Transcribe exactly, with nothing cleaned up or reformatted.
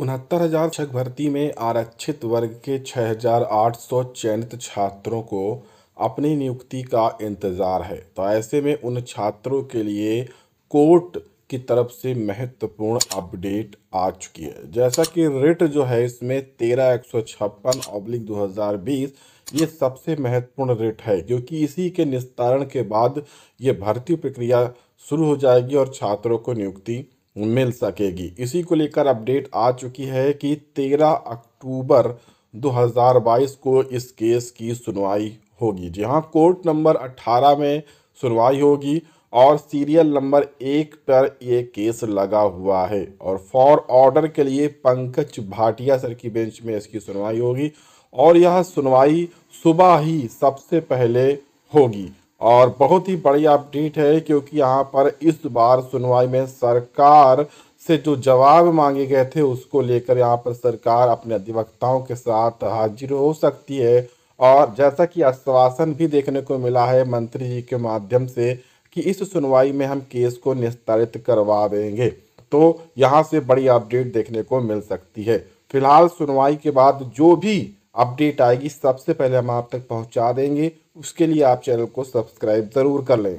उनहत्तर हज़ार शिक्षक भर्ती में आरक्षित वर्ग के छः हज़ार आठ सौ चयनित छात्रों को अपनी नियुक्ति का इंतज़ार है। तो ऐसे में उन छात्रों के लिए कोर्ट की तरफ से महत्वपूर्ण अपडेट आ चुकी है। जैसा कि रेट जो है इसमें तेरह एक सौ छप्पन ऑब्लिक दो हज़ार बीस ये सबसे महत्वपूर्ण रेट है, क्योंकि इसी के निस्तारण के बाद ये भर्ती प्रक्रिया शुरू हो जाएगी और छात्रों को नियुक्ति मिल सकेगी। इसी को लेकर अपडेट आ चुकी है कि तेरह अक्टूबर दो हज़ार बाईस को इस केस की सुनवाई होगी। जहां कोर्ट नंबर अठारह में सुनवाई होगी और सीरियल नंबर एक पर ये केस लगा हुआ है और फॉर ऑर्डर के लिए पंकज भाटिया सर की बेंच में इसकी सुनवाई होगी और यह सुनवाई सुबह ही सबसे पहले होगी। और बहुत ही बड़ी अपडेट है, क्योंकि यहाँ पर इस बार सुनवाई में सरकार से जो जवाब मांगे गए थे उसको लेकर यहाँ पर सरकार अपने अधिवक्ताओं के साथ हाजिर हो सकती है। और जैसा कि आश्वासन भी देखने को मिला है मंत्री जी के माध्यम से कि इस सुनवाई में हम केस को निस्तारित करवा देंगे, तो यहाँ से बड़ी अपडेट देखने को मिल सकती है। फिलहाल सुनवाई के बाद जो भी अपडेट आएगी सबसे पहले हम आप तक पहुँचा देंगे। उसके लिए आप चैनल को सब्सक्राइब ज़रूर कर लें।